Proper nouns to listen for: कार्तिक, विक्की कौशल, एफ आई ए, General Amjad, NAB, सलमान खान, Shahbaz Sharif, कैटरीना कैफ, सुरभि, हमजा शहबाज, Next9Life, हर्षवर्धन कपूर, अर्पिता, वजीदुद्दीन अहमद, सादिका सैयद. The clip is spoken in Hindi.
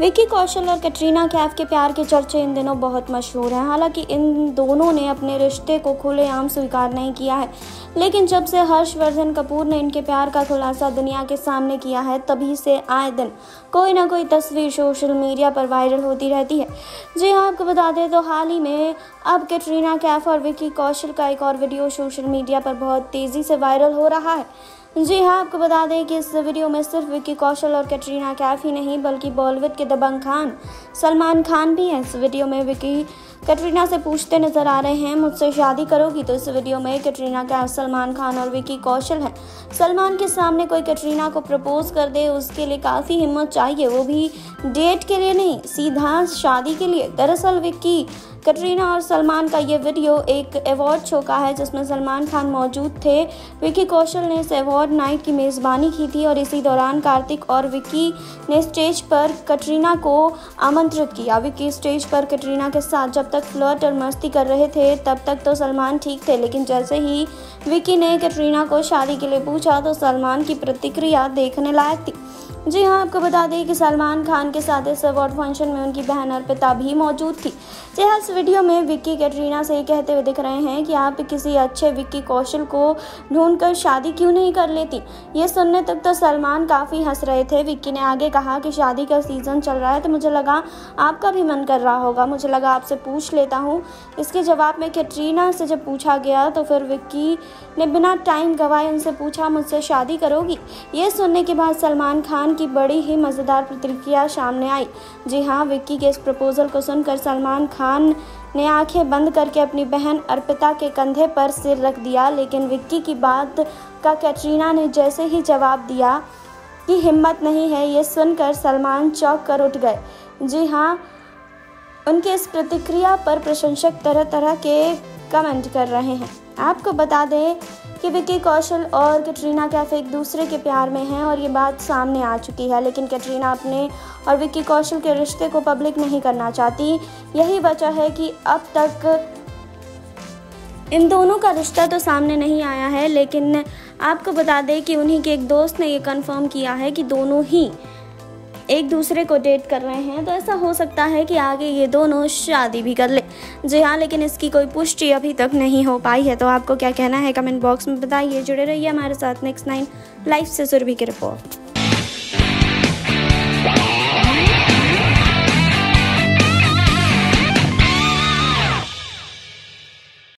विक्की कौशल और कैटरीना कैफ के प्यार के चर्चे इन दिनों बहुत मशहूर हैं। हालांकि इन दोनों ने अपने रिश्ते को खुलेआम स्वीकार नहीं किया है, लेकिन जब से हर्षवर्धन कपूर ने इनके प्यार का खुलासा दुनिया के सामने किया है, तभी से आए दिन कोई ना कोई तस्वीर सोशल मीडिया पर वायरल होती रहती है। जी हाँ, आपको बता दें तो हाल ही में अब कैटरीना कैफ और विक्की कौशल का एक और वीडियो सोशल मीडिया पर बहुत तेज़ी से वायरल हो रहा है। जी हाँ, आपको बता दें कि इस वीडियो में सिर्फ विक्की कौशल और कैटरीना कैफ ही नहीं, बल्कि बॉलीवुड के दबंग खान सलमान खान भी हैं। इस वीडियो में विक्की कैटरीना से पूछते नजर आ रहे हैं, मुझसे शादी करोगी? तो इस वीडियो में कैटरीना कैफ, सलमान खान और विक्की कौशल हैं। सलमान के सामने कोई कैटरीना को प्रपोज कर दे, उसके लिए काफ़ी हिम्मत चाहिए, वो भी डेट के लिए नहीं, सीधा शादी के लिए। दरअसल विक्की, कैटरीना और सलमान का ये वीडियो एक अवार्ड शो का है, जिसमें सलमान खान मौजूद थे। विक्की कौशल ने इस अवार्ड नाइट की मेज़बानी की थी और इसी दौरान कार्तिक और विक्की ने स्टेज पर कैटरीना को आमंत्रित किया। विक्की स्टेज पर कैटरीना के साथ जब तक फ्लर्ट और मस्ती कर रहे थे, तब तक तो सलमान ठीक थे, लेकिन जैसे ही विक्की ने कैटरीना को शादी के लिए पूछा तो सलमान की प्रतिक्रिया देखने लायक थी। जी हाँ, आपको बता दें कि सलमान खान के साथ इस अवार्ड फंक्शन में उनकी बहन अर्पिता भी मौजूद थी। जी हाँ, इस वीडियो में विक्की कैटरीना से ये कहते हुए दिख रहे हैं कि आप किसी अच्छे विक्की कौशल को ढूंढकर शादी क्यों नहीं कर लेती। ये सुनने तक तो सलमान काफ़ी हंस रहे थे। विक्की ने आगे कहा कि शादी का सीज़न चल रहा है तो मुझे लगा आपका भी मन कर रहा होगा, मुझे लगा आपसे पूछ लेता हूँ। इसके जवाब में कैटरीना से जब पूछा गया तो फिर विक्की ने बिना टाइम गंवाए उनसे पूछा, मुझसे शादी करोगी? ये सुनने के बाद सलमान खान की बड़ी ही मज़ेदार प्रतिक्रिया सामने आई। जी हाँ, विक्की के इस प्रपोजल को सुनकर सलमान खान ने आंखें बंद करके अपनी बहन अर्पिता के कंधे पर सिर रख दिया, लेकिन विक्की की बात का कैटरीना ने जैसे ही जवाब दिया कि हिम्मत नहीं है, ये सुनकर सलमान चौंक कर उठ गए। जी हाँ, उनके इस प्रतिक्रिया पर प्रशंसक तरह तरह के कमेंट कर रहे हैं। आपको बता दें कि विक्की कौशल और कैटरीना कैफ एक दूसरे के प्यार में हैं और ये बात सामने आ चुकी है, लेकिन कैटरीना अपने और विक्की कौशल के रिश्ते को पब्लिक नहीं करना चाहती। यही वजह है कि अब तक इन दोनों का रिश्ता तो सामने नहीं आया है, लेकिन आपको बता दें कि उन्हीं के एक दोस्त ने ये कंफर्म किया है कि दोनों ही एक दूसरे को डेट कर रहे हैं, तो ऐसा हो सकता है कि आगे ये दोनों शादी भी कर ले। जी हाँ, लेकिन इसकी कोई पुष्टि अभी तक नहीं हो पाई है। तो आपको क्या कहना है कमेंट बॉक्स में बताइए। जुड़े रहिए हमारे साथ नेक्स्ट 9 लाइफ से। सुरभि की रिपोर्ट।